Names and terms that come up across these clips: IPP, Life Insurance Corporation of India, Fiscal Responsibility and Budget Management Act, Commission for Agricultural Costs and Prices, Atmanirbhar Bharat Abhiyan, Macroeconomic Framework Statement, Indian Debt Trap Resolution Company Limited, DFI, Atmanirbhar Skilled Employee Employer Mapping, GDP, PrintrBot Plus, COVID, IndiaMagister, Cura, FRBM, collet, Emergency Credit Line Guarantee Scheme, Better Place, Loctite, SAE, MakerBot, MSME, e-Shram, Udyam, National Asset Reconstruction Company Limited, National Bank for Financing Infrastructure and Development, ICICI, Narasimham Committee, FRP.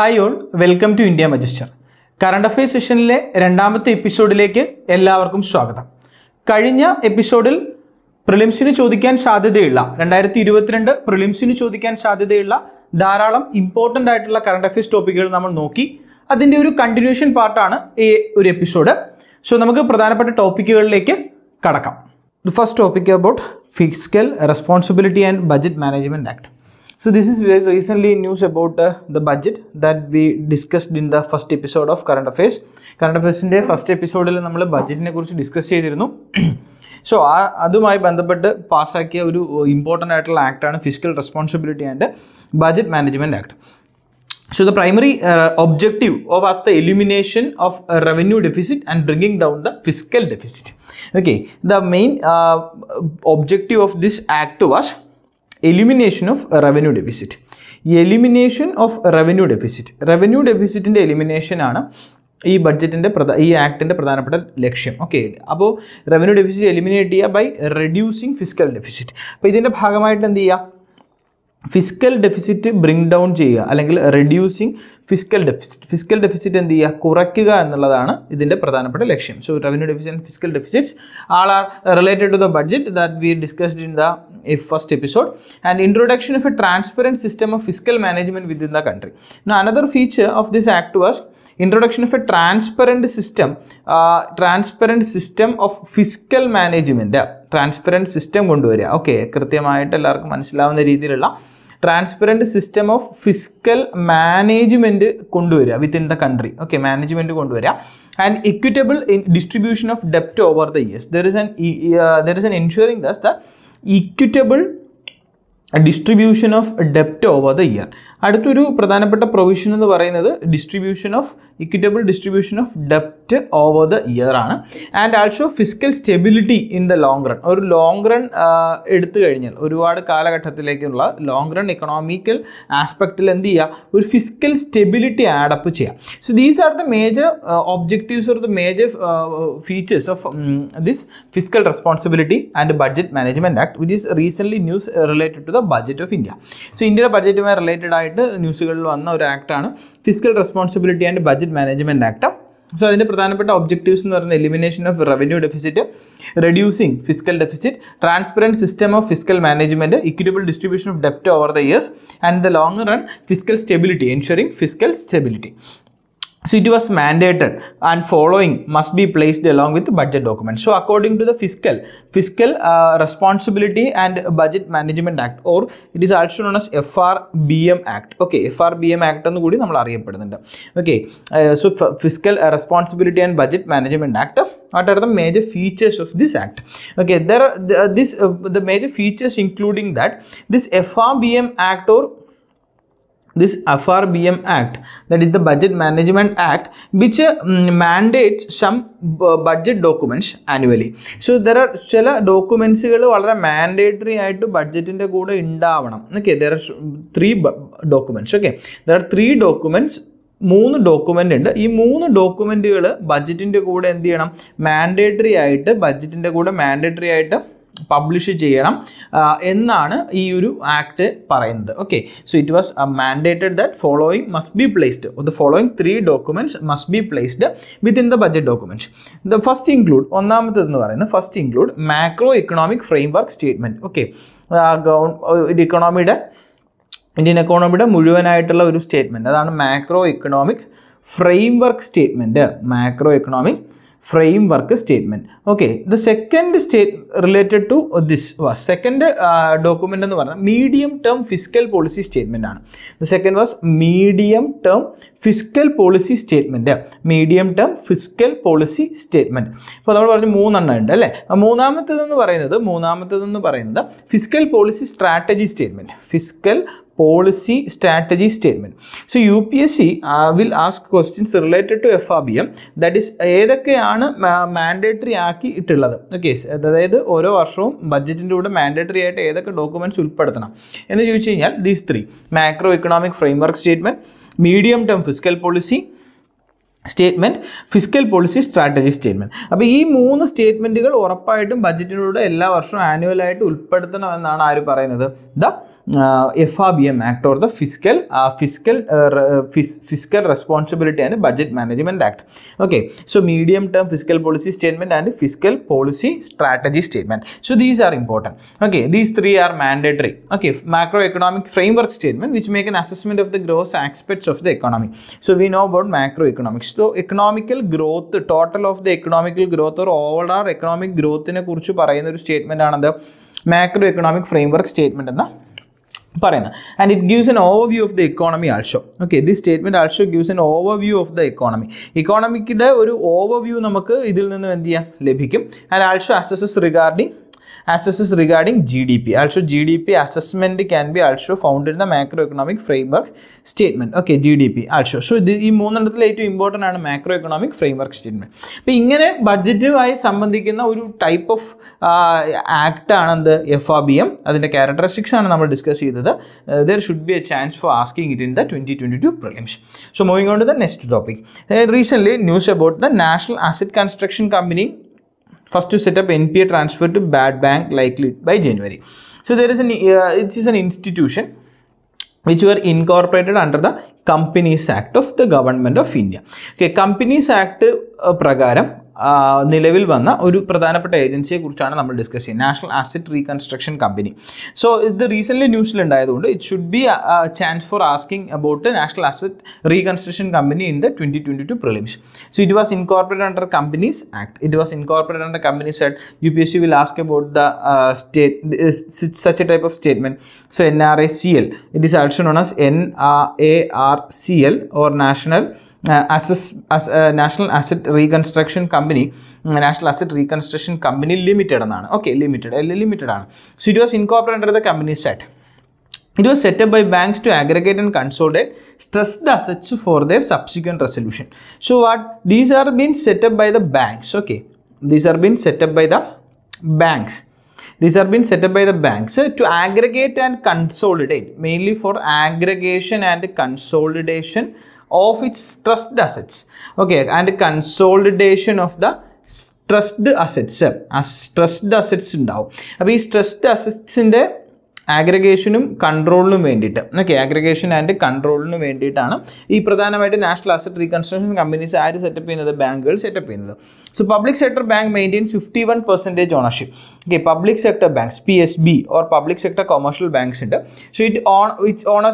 Hi all, welcome to India Magister. Current Affairs Sessionile രണ്ടാമത്തെ എപ്പിസോഡിലേക്ക് എല്ലാവർക്കും സ്വാഗതം. കഴിഞ്ഞ എപ്പിസോഡിൽ പ്രിലിംസിനെ ചോദിക്കാൻ സാധ്യതയുള്ള 2022 പ്രിലിംസിനെ ചോദിക്കാൻ സാധ്യതയുള്ള ധാരാളം ഇംപോർട്ടന്റ് ആയിട്ടുള്ള കറന്റ് അഫയേഴ്സ് ടോപ്പിക്കുകൾ നമ്മൾ നോക്കി. അതിന്റെ ഒരു കണ്ടിന്യൂഷൻ പാർട്ടാണ് ഈ ഒരു എപ്പിസോഡ്. സോ നമുക്ക് പ്രധാനപ്പെട്ട ടോപ്പിക്കുകളിലേക്ക് കടക്കാം. The first topic about Fiscal Responsibility and Budget Management Act. So this is very recently news about the budget that we discussed in the first episode of Current Affairs. Current Affairs in the first episode we discussed budget So that pass important act and Fiscal Responsibility and Budget Management Act. So the primary objective was the elimination of revenue deficit and bringing down the fiscal deficit. Okay, the main objective of this act was elimination of revenue deficit. Elimination of revenue deficit. Revenue deficit in the elimination aana. E budget in the act in the Pradhanapada election. Okay, above revenue deficit eliminated by reducing fiscal deficit. But in the Bhagamite and the fiscal deficit bring down cheya alengil reducing fiscal deficit endiya kurakkuka ennalladana idinte pradhanappetta laksham. So revenue deficit and fiscal deficits all are related to the budget that we discussed in the first episode, and introduction of a transparent system of fiscal management within the country. Now another feature of this act was introduction of a transparent system of fiscal management. Transparent system kondu variya. Okay, krithyamayitte ellarkum manasilavunna reethiyilla transparent system of fiscal management kondu variya within the country. Okay, management kondu variya, and equitable in distribution of debt over the years. There is an ensuring that the equitable distribution of debt over the year. അടുത്തൊരു പ്രധാനപ്പെട്ട provision എന്ന് പറയുന്നത് distribution of equitable distribution of ഡെപ്റ്റ് over the year ആണ്, and also fiscal stability in the long run. ഒരു long run എടുത്തു കഴിഞ്ഞാൽ ഒരുപാട് കാലഘട്ടത്തിലേക്കുള്ള ലോങ് റൺ ഇക്കണോമിക്കൽ ആസ്പെക്റ്റിൽ എന്ത് ചെയ്യുക, ഒരു ഫിസ്ക്കൽ സ്റ്റെബിലിറ്റി ആഡപ്പ് ചെയ്യുക. So these are the major objectives or the major features of this fiscal responsibility and budget management act, which is recently news related to the budget of India. So ഇന്ത്യയുടെ ബഡ്ജറ്റുമായി related ന്യൂസുകളിൽ വന്ന ഒരു ആക്ടാണ് fiscal responsibility and budget management act. So അതിന്റെ പ്രധാനപ്പെട്ട objectives എന്ന് പറയുന്നത് elimination of revenue deficit, reducing fiscal deficit, transparent system of fiscal management, equitable distribution of ഡെപ്റ്റ് over the years, and the long run fiscal stability, ensuring fiscal stability. So it was mandated and following must be placed along with the budget document. So according to the Fiscal Responsibility and Budget Management Act, or it is also known as FRBM Act. Okay, FRBM Act and we will ariyappedunnundu. Okay, so Fiscal Responsibility and Budget Management Act. What are the major features of this act? Okay, there are the major features including that this FRBM Act or this FRBM Act, that is the Budget Management Act, which mandates some budget documents annually. So there are chala documents valare mandatory aayittu budget inde kude undavanam. Okay, there are three documents. Okay, there are three documents. മൂന്ന് document ഉണ്ട്. ഈ മൂന്ന് ഡോക്യുമെൻറ്റുകൾ ബഡ്ജറ്റിൻ്റെ കൂടെ എന്ത് ചെയ്യണം, mandatory ആയിട്ട് ബഡ്ജറ്റിൻ്റെ കൂടെ mandatory ആയിട്ട് പബ്ലിഷ് ചെയ്യണം എന്നാണ് ഈ ഒരു ആക്ട് പറയുന്നത്. Okay, so it was mandated that following must be placed, the following three documents must be placed within the budget documents. The first include, ഒന്നാമത്തേതെന്ന് പറയുന്നത് first include macro economic framework statement. Okay, Indian എക്കോണമിയുടെ മുഴുവനായിട്ടുള്ള ഒരു statement, അതാണ് macro economic framework statement. Macro economic framework statement. Okay, the second state related to this was second document ennu parana medium term fiscal policy statement aanu. The second was medium term fiscal policy statement. Medium term fiscal policy statement appo nammal paranu moonanna undu alle. Moonamathe ennu parayunnathu fiscal policy strategy statement. Fiscal policy strategy statement. So UPSC will ask questions related to FRBM, that is ഏതൊക്കെയാണ് mandatory ആക്കി ഇട്ടുള്ളത്. Okay, അതായത് ഓരോ വർഷവും ബഡ്ജറ്റിൻ്റെ കൂടെ mandatory ആയിട്ട് ഏതൊക്കെ documents ഉൾപ്പെടുത്തണം എന്ന് ചോദിച്ചു കഴിഞ്ഞാൽ these three macro economic framework statement, medium term fiscal policy statement, fiscal policy strategy statement. അപ്പോൾ ഈ മൂന്ന് സ്റ്റേറ്റ്മെൻറ്റുകൾ ഉറപ്പായിട്ടും ബഡ്ജറ്റിലൂടെ എല്ലാ വർഷവും ആനുവലായിട്ട് ഉൾപ്പെടുത്തണമെന്നാണ് ആര് പറയുന്നത്, the FRBM Act or the Fiscal Responsibility and Budget Management Act. Okay, so medium term fiscal policy statement and fiscal policy strategy statement. So these are important. Okay, these three are mandatory. Okay, macroeconomic framework statement, which make an assessment of the gross aspects of the economy. So we know about macroeconomics. So economical growth, the total of the economical growth or overall economic growth in a kurchu parayana statement another macroeconomic framework statement and the and it gives an overview of the economy also. Okay, this statement also gives an overview of the economy. Economic overview and also assesses regarding GDP. Also GDP assessment can be also found in the macroeconomic framework statement. Okay, GDP also. So this is important and macroeconomic framework statement. But ingane budget wise sambandhikkunna oru type of act aanu the FRBM. Adinte characteristics aanu nammal discuss cheyidathu. There should be a chance for asking it in the 2022 prelims. So moving on to the next topic. Recently news about the National Asset Reconstruction Company first to set up NPA transfer to bad bank likely by January. So there is an it is an institution which were incorporated under the Companies Act of the Government of India. Okay, Companies Act pragaram Nilevil Vana Uru Pradhanapata Agency Kurchana number discussing National Asset Reconstruction Company. So the recently New Zealand it should be a chance for asking about the National Asset Reconstruction Company in the 2022 prelims. So it was incorporated under Companies Act. It was incorporated under Companies Act. UPSC will ask about the such a type of statement. So NRACL, it is also known as NARCL or National National Asset Reconstruction Company, National Asset Reconstruction Company Limited. Okay, limited. So it was incorporated under the company set. It was set up by banks to aggregate and consolidate stressed assets for their subsequent resolution. So what? These are being set up by the banks. Okay, these are being set up by the banks. These are being set up by the banks to aggregate and consolidate, mainly for aggregation and consolidation of its stressed assets. Okay, and consolidation of the stressed assets. Stressed assets now. Abhi stressed assets in the aggregation and control. Okay, aggregation and control. This pradhanamayitte National Asset Reconstruction Companies are set up in the bank. So public sector bank maintains 51% ownership. Okay, public sector banks PSB or public sector commercial banks. So it owns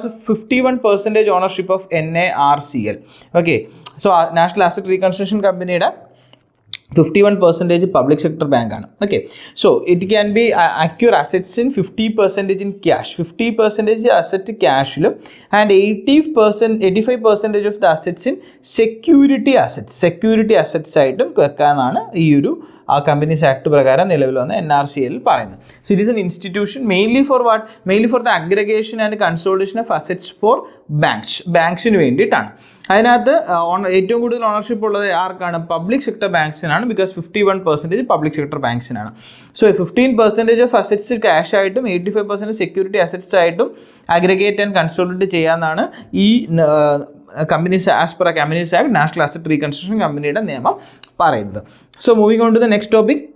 51% ownership of NARCL. Okay, so National Asset Reconstruction Company 51% public sector bank. Okay, so it can be acquire assets in 50% in cash, 50% asset cash, and 85% of the assets in security assets. Security assets item Companies Act prakaram nilavil vanna NRCL parayunnu. So it is an institution mainly for what? Mainly for the aggregation and consolidation of assets for banks. Banks in vendittana. Ayanathu on ettum kudal ownership ullathu aarkana? Public sector banks inana, because 51% public sector banks inana. So 15% of assets cash item, 85% security assets item aggregate and consolidate cheyanana ee Companies as per Companies Act, National Asset Reconstruction Company name. So moving on to the next topic,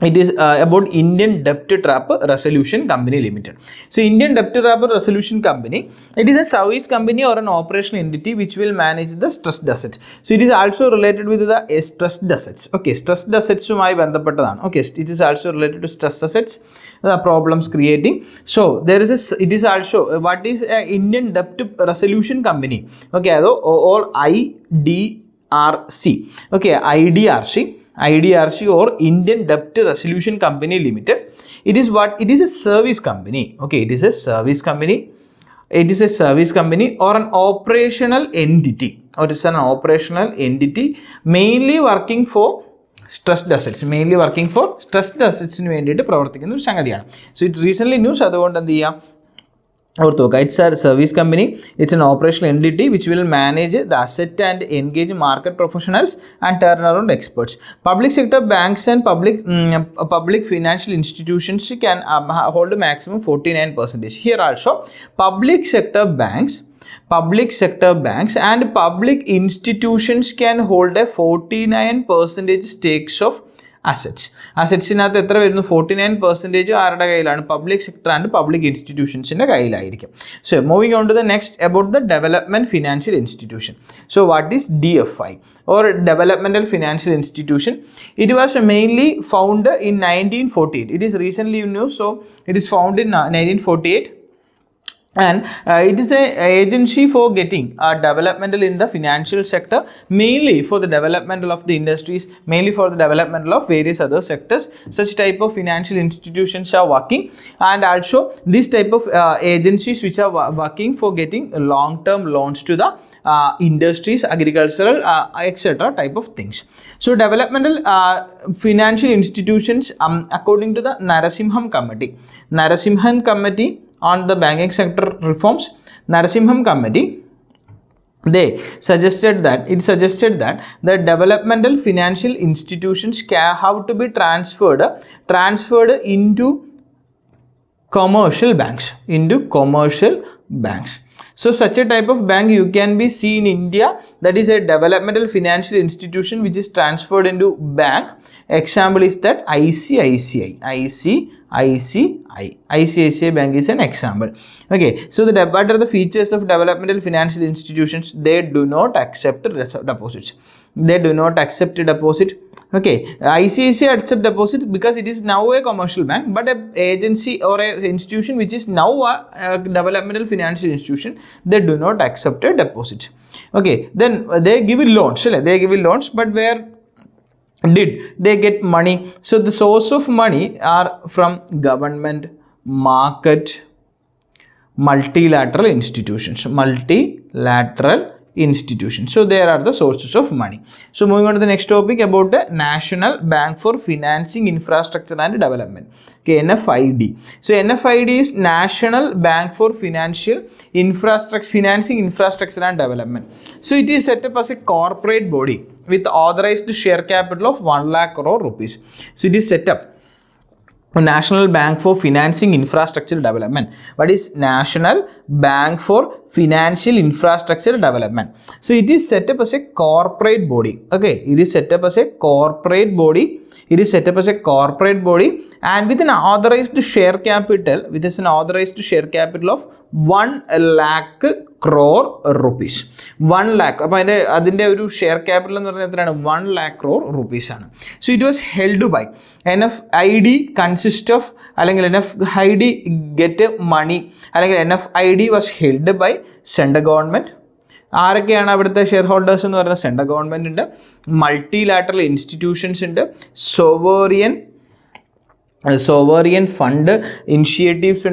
it is about Indian Debt Trap Resolution Company Limited. So Indian Debt Trap Resolution Company, it is a service company or an operational entity which will manage the stressed assets. So it is also related with the stressed assets. Okay, stressed assets. Okay, it is also related to stressed assets, the problems creating. So there is a, it is also what is a Indian Debt Resolution Company. Okay, or IDRC. Okay, IDRC or Indian Debt Resolution Company Limited. It is what? It is a service company. Okay, it is a service company. It is a service company or an operational entity. Or it is an operational entity mainly working for stressed assets. Mainly working for stressed assets in entity. So it's recently news. It's a service company, it's an operational entity which will manage the asset and engage market professionals and turnaround experts. Public sector banks and public financial institutions can hold a maximum 49%. Here also, public sector banks and public institutions can hold a 49% stakes of assets. Assets in that 49% are public sector and public institutions. So moving on to the next about the development financial institution. So what is DFI or developmental financial institution? It was mainly founded in 1948. It is recently new, so it is founded in 1948. And it is an agency for getting developmental in the financial sector, mainly for the developmental of the industries, mainly for the developmental of various other sectors. Such type of financial institutions are working, and also this type of agencies which are working for getting long-term loans to the industries, agricultural, etc. type of things. So developmental financial institutions, according to the Narasimham Committee on the banking sector reforms, Narasimham Committee, it suggested that the developmental financial institutions have to be transferred into commercial banks, So such a type of bank you can be see in India, that is a developmental financial institution which is transferred into bank. Example is that ICICI bank is an example. Okay, so what are the features of developmental financial institutions? They do not accept deposits. Okay, ICICI accept deposits because it is now a commercial bank, but an agency or an institution which is now a developmental financial institution, they do not accept a deposit. Okay, then they give loans, but where did they get money? So the source of money are from government, market, multilateral institutions. So there are the sources of money. So moving on to the next topic about the National Bank for Financing Infrastructure and Development. Okay, NFID. So NFID is National Bank for Financing Infrastructure and Development. So it is set up as a corporate body with authorized share capital of 1 lakh crore rupees. So it is set up National Bank for Financing Infrastructure Development. What is National Bank for Financial Infrastructure Development? So it is set up as a corporate body. Okay, it is set up as a corporate body. And with an authorized share capital, of 1 lakh crore rupees. 1 lakh. Adinte share capital ennu parayunnathu 1 lakh crore rupees aanu. So it was held by NFID consists of NFID get money. NFID was held by central government. ആരൊക്കെയാണ് അവിടുത്തെ share holders എന്ന് പറയുന്നത്? Central government ഉണ്ട്, multilateral institutions ഉണ്ട്, sovereign fund initiatives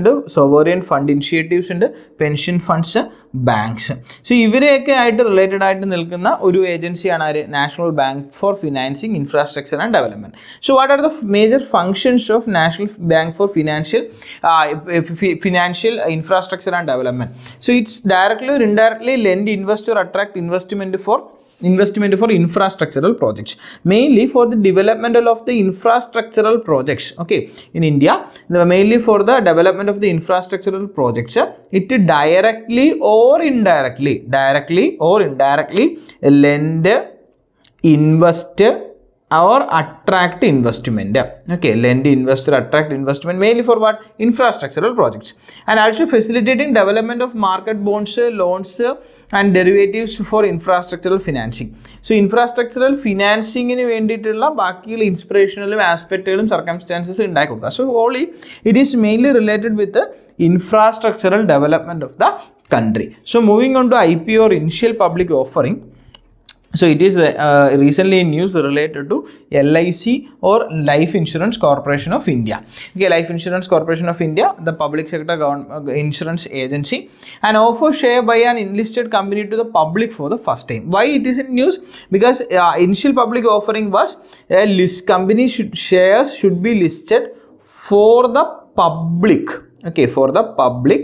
ഉണ്ട്, pension funds, banks. So ഇവരെയൊക്കെ ആയിട്ട് related ആയിട്ട് നിൽക്കുന്ന ഒരു ഏജൻസിയാണ് ആര്? National bank for financing infrastructure and development. So what are the major functions of national bank for financial infrastructure and development? So it's directly or indirectly lend invest or attract investment for infrastructural projects, mainly for the developmental of the infrastructural projects. Okay, in India, mainly for the development of the infrastructural projects, it directly or indirectly lend, invest or attract investment. Okay, lend, invest or attract investment, mainly for what? Infrastructural projects. And also facilitating development of market bonds, loans and derivatives for infrastructural financing. So infrastructural financing in vendittulla baaki inspirational aspects and circumstances undaikokka. So only it is mainly related with the infrastructural development of the country. So moving on to IPO or initial public offering. So it is recently in news related to LIC or Life Insurance Corporation of India. Okay, Life Insurance Corporation of India, the public sector insurance agency, and offer share by an enlisted company to the public for the first time. Why it is in news? Because initial public offering was a list company shares should be listed for the public. Okay, for the public.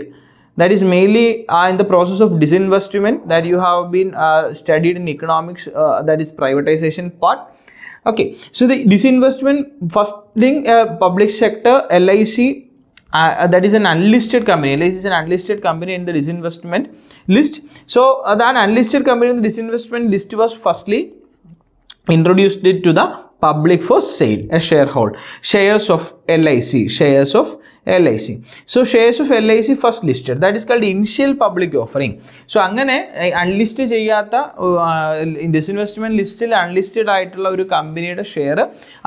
That is mainly in the process of disinvestment that you have been studied in economics, that is privatization part. Okay, so the disinvestment, first thing, public sector, LIC, that is an unlisted company. LIC is an unlisted company in the disinvestment list. So that unlisted company in the disinvestment list was firstly introduced it to the public for sale, a sharehold, shares of LIC, shares of LIC. So shares of LIC first listed, that is called initial public offering. So angane unlisted cheyyatha disinvestment listil unlisted aayittulla oru company ede share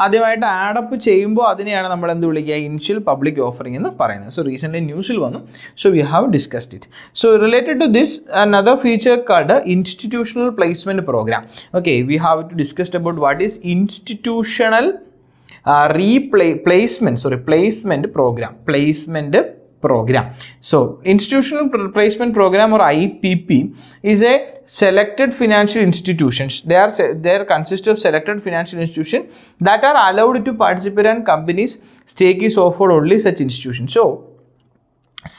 adivayittu add up cheyumbo adineyana nammal endu vilikka initial public offering ennu parayunnu. So recently news il vannu, so we have discussed it. So related to this, another feature called institutional placement program. Okay, we have to discussed about what is institutional placement program. So institutional placement program or IPP is a selected financial institutions. They consist of selected financial institutions that are allowed to participate and companies stake is offered only such institutions. So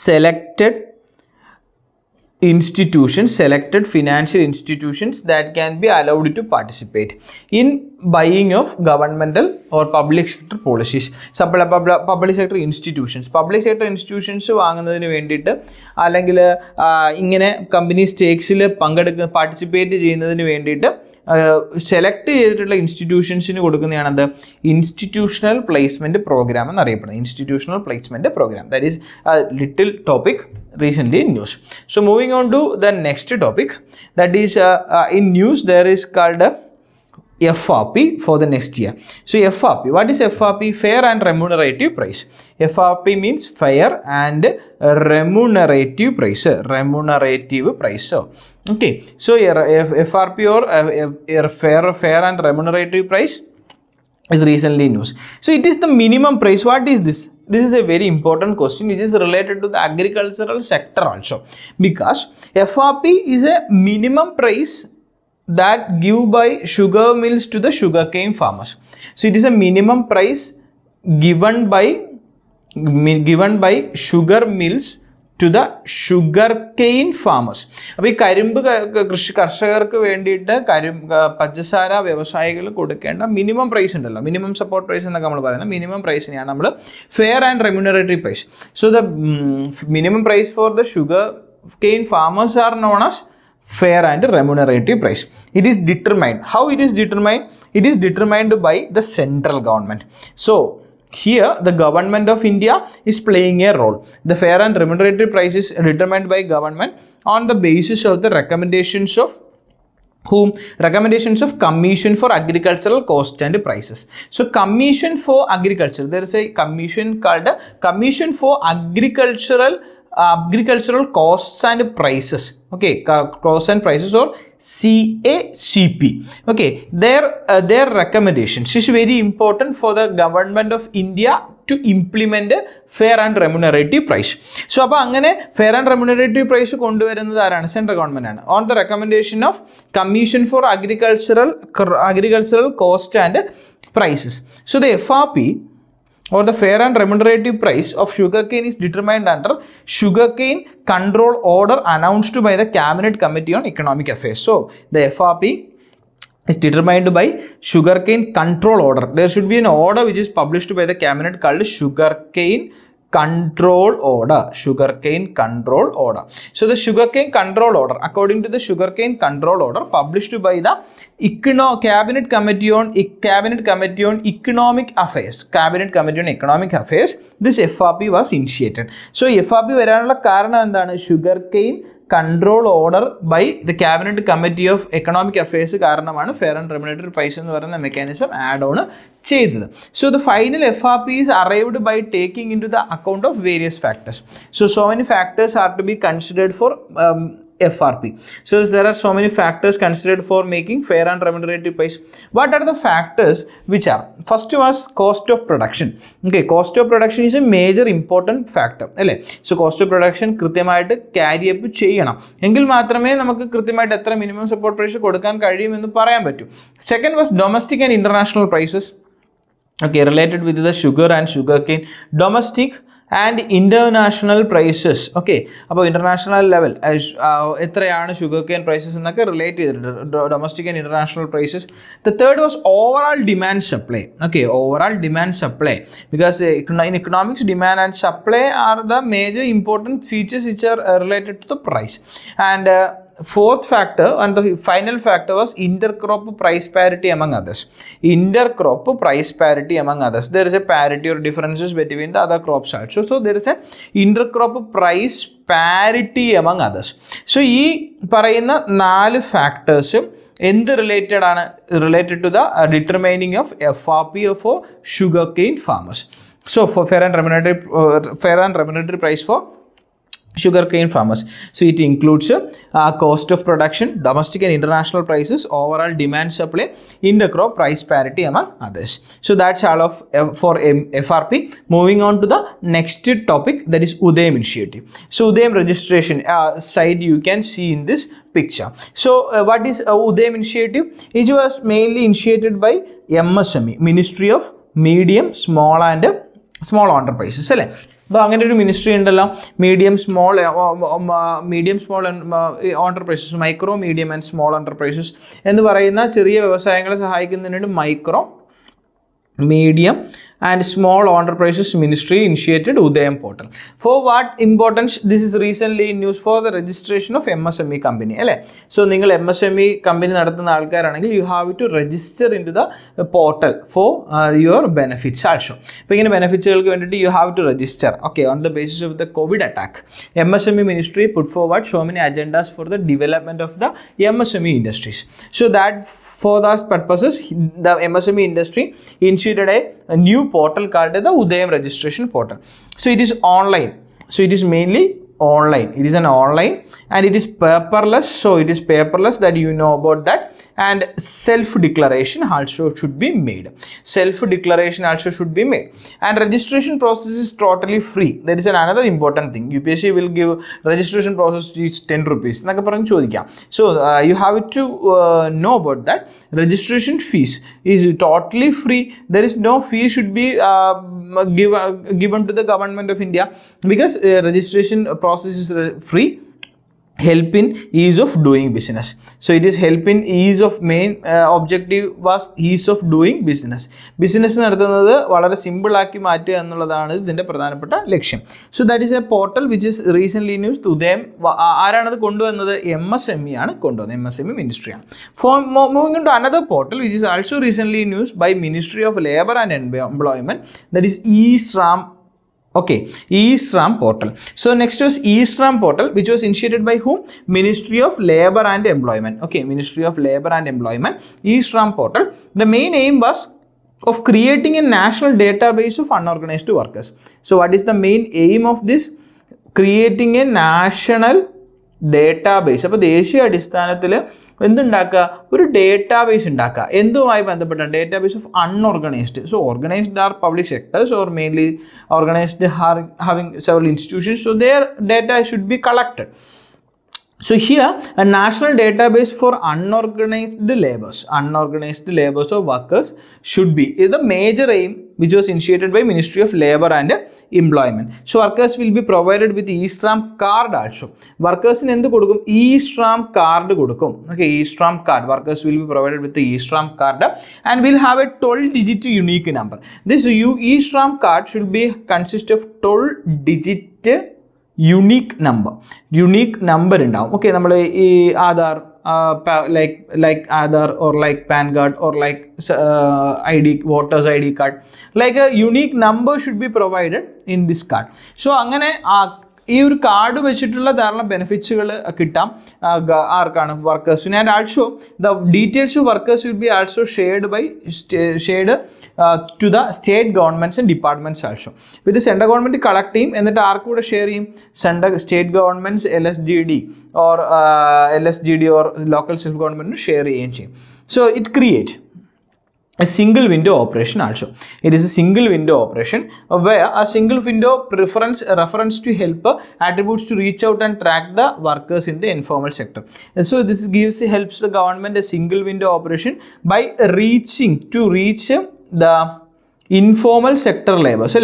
selected institutions, selected financial institutions that can be allowed to participate in buying of governmental or public sector policies. Supply public sector institutions, public sector institutions വാങ്ങുന്നതിനു വേണ്ടിയിട്ട് അല്ലെങ്കിൽ ഇങ്ങനെ company സ്റ്റേക്സിൽ പങ്കെടുക്കുന്ന participate ചെയ്യുന്നതിനു വേണ്ടിയിട്ട് select ചെയ്തിട്ടുള്ള ഇൻസ്റ്റിറ്റ്യൂഷൻസിന് കൊടുക്കുന്നതാണത് ഇൻസ്റ്റിറ്റ്യൂഷണൽ പ്ലേസ്മെന്റ് പ്രോഗ്രാം എന്നറിയപ്പെടുന്നത്. Institutional placement programme that is little topic recently in news. So moving on to the next topic, that is in news there is called FRP for the next year. So FRP, what is FRP? Fair and remunerative price. FRP means fair and remunerative price. Remunerative price. So, okay. So FRP or fair and remunerative price is recently in news. So it is the minimum price. What is this? This is a very important question which is related to the agricultural sector also, because FRP is a minimum price that given by sugar mills to the sugarcane farmers. So it is a minimum price given by sugar mills to the sugarcane farmers. അപ്പോൾ ഈ കരിമ്പ് കർഷകർക്ക് വേണ്ടിയിട്ട് പഞ്ചസാര വ്യവസായികൾ കൊടുക്കേണ്ട minimum price ഉണ്ടല്ലോ, minimum support price എന്നൊക്കെ നമ്മൾ പറയുന്നത്, മിനിമം പ്രൈസിനെയാണ് നമ്മൾ fair and remunerative price. So the minimum price for the sugarcane farmers are known as fair and remunerative price. It is determined. How it is determined? It is determined by the central government. So here, the government of India is playing a role. The fair and remunerative price is determined by government on the basis of the recommendations of whom? Recommendations of Commission for Agricultural Costs and Prices. So, Commission for Agriculture. There is a commission called Commission for Agricultural Costs and Prices. Okay, costs and prices or CACP. Okay, their recommendations is very important for the government of India to implement a fair and remunerative price. So, appa angane fair and remunerative price konduvarunathu aarana? Central government aanu. On the recommendation of Commission for Agricultural Cost and Prices. So, the FRP or the fair and remunerative price of sugarcane is determined under Sugarcane Control Order announced by the Cabinet Committee on Economic Affairs. So, the FRP is determined by Sugarcane Control Order. There should be an order which is published by the Cabinet called Sugarcane Control Order. Sugarcane Control Order. So, the Sugarcane Control Order, according to the Sugarcane Control Order published by the Cabinet Committee on Economic Affairs. Cabinet Committee on Economic Affairs. This FRP was initiated. So, FRP varanulla karanam endana? Sugarcane Control Order by the Cabinet Committee of Economic Affairs karanamana fair and remunerative price ennu parayna mechanism add on cheythathu. So the final FRP is arrived by taking into the account of various factors. So many factors are to be considered for FRP. So there are so many factors considered for making fair and remunerative price. What are the factors which are? First was cost of production. Okay, cost of production is a major important factor. So cost of production കൃത്യമായിട്ട് carry up ചെയ്യണം എങ്കിൽ മാത്രമേ നമുക്ക് കൃത്യമായിട്ട് എത്ര minimum support price കൊടുക്കാൻ കഴിയുമെന്ന് പറയാൻ പറ്റൂ. Second was domestic and international prices. Okay, related with the sugar and sugarcane, domestic and international prices. Okay, appo international level ethrayana sugarcane prices ennakke relate cheyidu domestic and international prices. The third was overall demand supply. Okay, overall demand supply, because in economics demand and supply are the major important features which are related to the price. And fourth factor and the final factor was intercrop price parity among others. Intercrop price parity among others. There is a parity or differences between the other crops also. So there is a intercrop price parity among others. So these four factors related to the determining of FRP for sugarcane farmers. So for fair and remunerative price for sugarcane farmers. So it includes cost of production, domestic and international prices, overall demand supply, intercrop price parity among others. So that's all of FRP. Moving on to the next topic, that is Udyam initiative. So Udyam registration side you can see in this picture. So what is Udyam initiative? It was mainly initiated by MSME, Ministry of Medium, Small and Small Enterprises. So, ministry medium, small enterprises, micro, medium and small enterprises. And the micro, medium and small enterprises ministry initiated Udyam portal. For what importance? This is recently in news for the registration of MSME company. So, MSME company, you have to register into the portal for your benefits also. Benefits you have to register. Okay, on the basis of the COVID attack, MSME ministry put forward so many agendas for the development of the MSME industries. So that for those purposes, the MSME industry initiated a new portal called the Udyam registration portal. So it is online. So it is mainly online. It is an online and it is paperless. So it is paperless, that you know about that. And self-declaration also should be made. Self-declaration also should be made. And registration process is totally free. That is another important thing. UPSC will give registration process is 10 rupees. So you have to know about that. Registration fees is totally free. There is no fee should be given to the government of India, because registration process is free. Help in ease of doing business. So it is help in ease of main objective was ease of doing business. Business is simple. So that is a portal which is recently used to them. MSME ministry. Moving on to another portal which is also recently used by Ministry of Labour and Employment, that is e-Shram. Okay, e-Shram portal. So next was e-Shram portal, which was initiated by whom? Ministry of Labour and Employment. Okay, Ministry of Labour and Employment, e-Shram portal. The main aim was of creating a national database of unorganized workers. So what is the main aim of this? Creating a national database. So database of unorganized. So organized are public sectors, or mainly organized are having several institutions. So their data should be collected. So here a national database for unorganized labours or workers should be is the major aim, which was initiated by Ministry of Labour and Employment. So workers will be provided with e-Shram card also. Workers in endu kodukum e-Shram card kodukum. Okay, e-Shram card. Workers will be provided with the e-Shram card and will have a 12-digit unique number. This e-Shram card should be consist of 12-digit unique number indaavum. Okay, nammal Aadhar like Aadhar or like PAN card or like voters ID card, like a unique number should be provided in this card. So angane this card vechittulla benefits kittam workers, and also the details of workers will be also shared by to the state governments and departments also. With the central government collect team and that code share him state governments LSGD or local self government share him. So it create a single window operation also. It is a single window operation where a single window preference reference to helper attributes to reach out and track the workers in the informal sector. And so this helps the government a single window operation by reaching to reach the informal sector labours,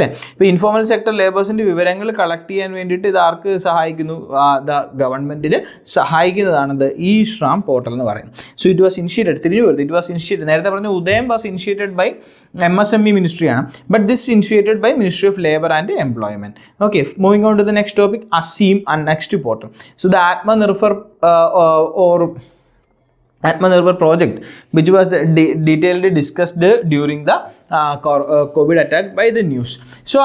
informal sector labours in the Viverangle collect and went it the Ark Sahai the government did the e-Shram portal. So it was initiated, Udyam was initiated by MSME Ministry, but this initiated by Ministry of Labour and Employment. Okay, moving on to the next topic, ASEAN and next portal. So the Atmanirbhar or Atmanirbhar project, which was detailed discussed during the COVID attack by the news. So,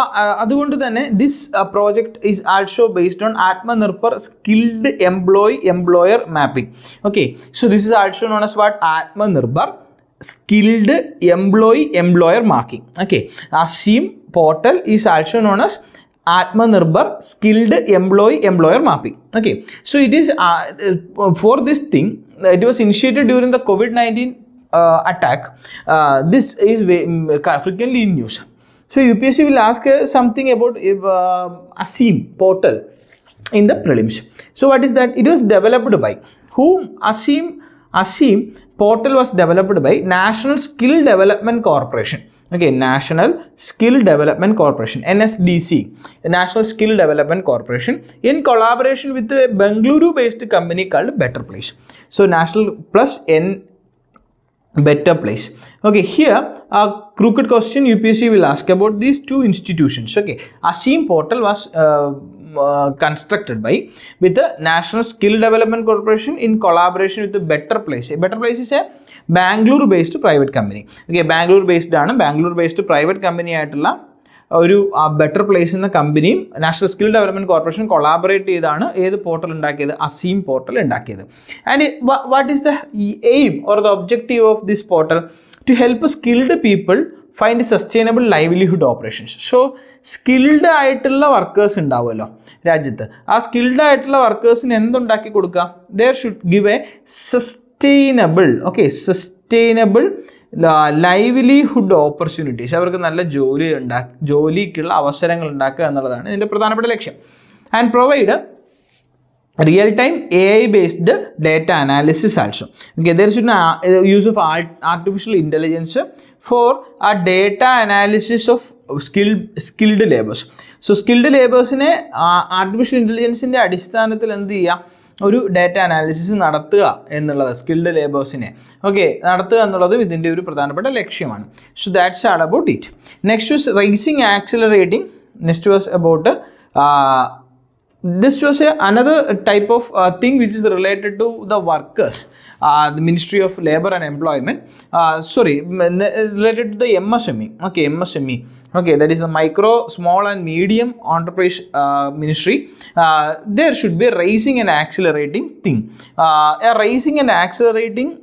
this project is also based on Atmanirbhar Skilled Employee Employer Mapping. Okay, so this is also known as what? Atmanirbhar Skilled Employee Employer Mapping. Okay, ASEAN portal is also known as Atmanirbhar Skilled Employee Employer Mapping. Okay, so it is for this thing. It was initiated during the COVID-19 attack. This is frequently in news. So UPSC will ask something about ASEAN portal in the prelims. So what is that? It was developed by whom? ASEAN portal was developed by National Skill Development Corporation. Okay, National Skill Development Corporation, NSDC, National Skill Development Corporation, in collaboration with a Bengaluru-based company called Better Place. So, National plus N, Better Place. Okay, here a crooked question UPSC will ask about these two institutions. Okay, ASEAN portal was constructed by with the National Skill Development Corporation in collaboration with the Better Place. Better Place is a Bangalore based private company. Okay, Bangalore based private company aayittulla oru Better Place in the company National Skill Development Corporation collaborate cheyidana edu portal undakiyathu ASEAN portal undakiyathu. And what is the aim or the objective of this portal? To help skilled people find sustainable livelihood operations. So, skilled aayittulla workers undavalo rajyathu aa skilled aayittulla workers ne endu undaki kodukka, there should give a sustainable, okay, sustainable livelihood opportunities, avarku nalla jolikkulla avasarangal undakka ennalladana indile pradhanappetta laksham, and provide real-time AI-based data analysis also. Okay, there should be use of artificial intelligence for a data analysis of skilled labors. So, skilled labors in artificial intelligence in the adhisthanathil and the data analysis in the skilled labors in. Okay, within the. So, that's all about it. Next was rising accelerating. Next was about this was another type of thing which is related to the workers, the Ministry of Labour and Employment, related to the MSME, okay, that is the Micro, Small and Medium Enterprise Ministry. There should be a rising and accelerating thing, a rising and accelerating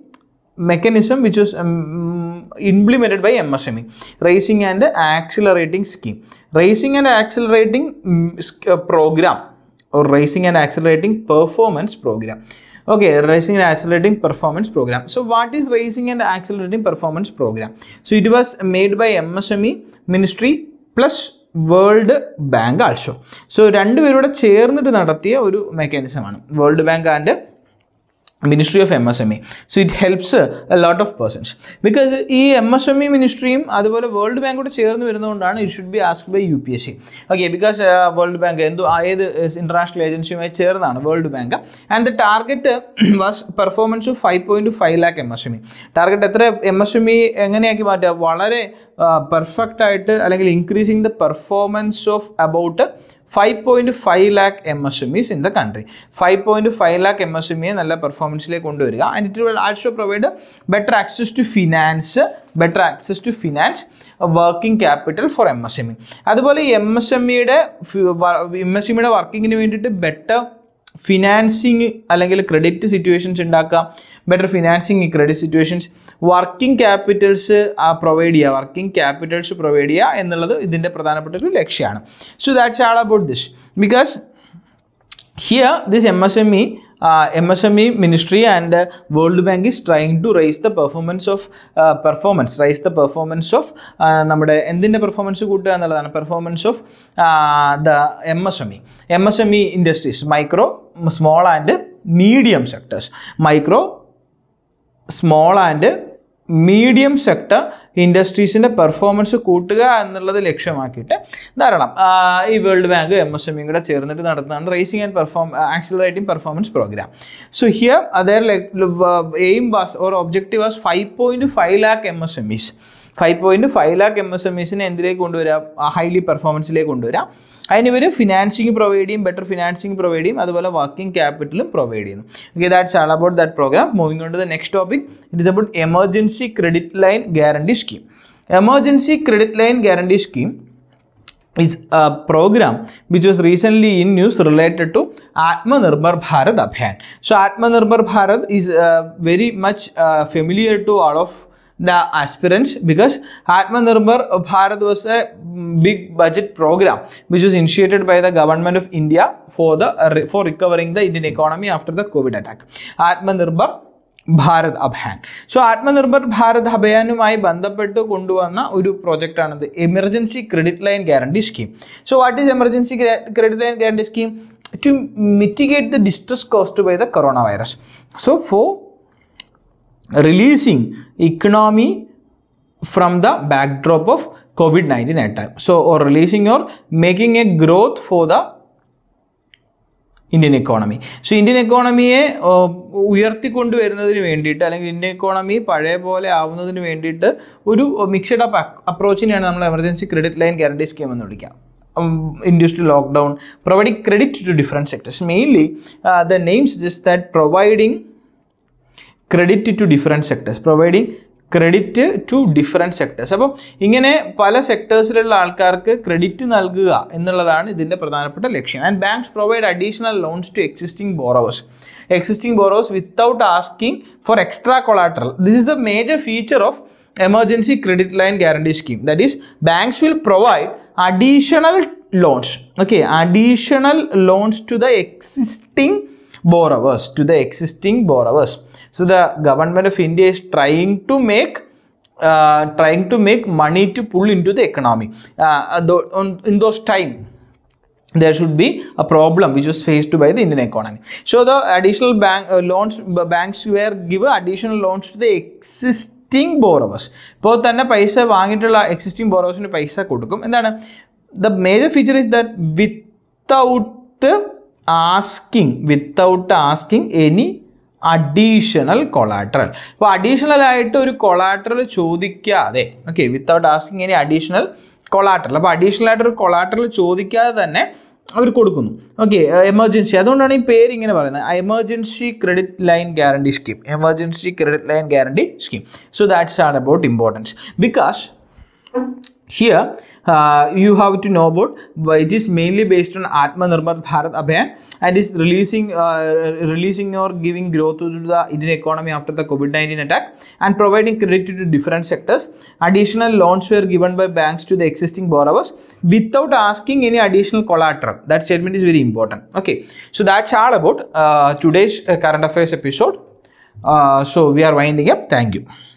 mechanism which was implemented by MSME, rising and accelerating scheme, rising and accelerating program, or rising and accelerating performance program. Okay, rising and accelerating performance program. So what is rising and accelerating performance program? So it was made by MSME Ministry plus World Bank also. So rendu verude chernittu nadathiya oru mechanism aanu, World Bank and Ministry of MSME. So it helps a lot of persons, because e MSME Ministry aduvole World Bank odu chernu varunondana it should be asked by UPSC. Okay, because World Bank endu aid international agency may chernana World Bank, and the target was performance of 5.5 lakh MSME. Target etra MSME enganeyaki matta valare perfect aayittu allengil increasing the performance of about 5.5 lakh MSMEs in the country. 5.5 lakh MSME nalla performance le kondu varuga, and it will also provide better access to finance, working capital for MSME. Adupole MSME de working nu venditte better financing allengil credit situations undakka, better financing credit situations, working capitals provide here, idinte pradhanappetta oru lakshayanu. So that's all about this, because here this MSME Ministry and World Bank is trying to raise the performance of the MSME industries, micro, small and medium sectors, micro, small and medium sector industries in the performance kootuka ennallathu lakshyamakkite dharalam ee World Bank MSME kuda chernittu nadatthana raising and accelerating performance program. So here their aim was or objective was 5.5 lakh MSMEs 5.5 lakh MSMEs in endilekku konduvara highly performance ilekku konduvara ayinivere financing provide cheyum better financing provide cheyum adupole working capital provide cheyum. Okay, that's all about that program. Moving on to the next topic, it is about Emergency Credit Line Guarantee Scheme. Emergency Credit Line Guarantee Scheme is a program which was recently in news related to Atmanirbhar Bharat Abhiyan. So Atmanirbhar Bharat is very much familiar to all of the aspirants, because Atmanirbhar Bharat was a big budget program which was initiated by the government of India for recovering the Indian economy after the COVID attack. Atmanirbhar Bharat Abhiyan. So Atmanirbhar Bharat Abhiyanumai bandhappettu konduvanna oru project aanathu, Emergency Credit Line Guarantee Scheme. So what is Emergency Credit Line Guarantee Scheme? To mitigate the distress caused by the coronavirus. So for releasing economy from the backdrop of COVID-19 at time. So, or releasing or making a growth for the Indian economy. So, Indian economy ഉയർത്തിക്കൊണ്ട് വരുന്നതിന് വേണ്ടിയിട്ട് അല്ലെങ്കിൽ Indian economy പഴയ പോലെ ആവുന്നതിന് വേണ്ടിയിട്ട് ഒരു mixed up അപ്രോച്ചിനെയാണ് നമ്മൾ emergency credit line guarantee scheme എന്ന് വിളിക്കുക. Induced lockdown, providing credit to different sectors. Mainly, the name suggests that providing credit to different sectors, അപ്പോൾ ഇങ്ങനെ പല സെക്ടേഴ്സിലുള്ള ആൾക്കാർക്ക് ക്രെഡിറ്റ് നൽകുക എന്നുള്ളതാണ് ഇതിൻ്റെ പ്രധാനപ്പെട്ട ലക്ഷ്യം. And banks provide additional loans to existing borrowers without asking for extra collateral. This is the major feature of emergency credit line guarantee scheme. That is banks will provide additional loans, okay, additional loans to the existing borrowers, to the existing borrowers. So the government of India is trying to make money to pull into the economy. In those time there should be a problem which was faced by the Indian economy. So the additional banks were given additional loans to the existing borrowers. Ipo thanne paisa vaangittulla existing borrowers nu paisa kodukkum. Endana the major feature is that without asking any additional collateral. അപ്പോൾ additional ആയിട്ട് ഒരു collateral ചോദിക്കാതെ, okay, without asking any additional collateral, അപ്പോൾ additional ആയിട്ടൊരു collateral ചോദിക്കാതെ തന്നെ അവർ കൊടുക്കുന്നു. Okay, emergency, അതുകൊണ്ടാണ് ഈ പേര് ഇങ്ങനെ പറയുന്നത്, emergency credit line guarantee scheme, emergency credit line guarantee scheme. So that's all about importance, because here you have to know about it is mainly based on Atmanirbhar Bharat Abhiyan and is releasing or giving growth to the Indian economy after the COVID-19 attack and providing credit to different sectors. Additional loans were given by banks to the existing borrowers without asking any additional collateral. That statement is very important. Okay, so that's all about today's current affairs episode. So we are winding up. Thank you.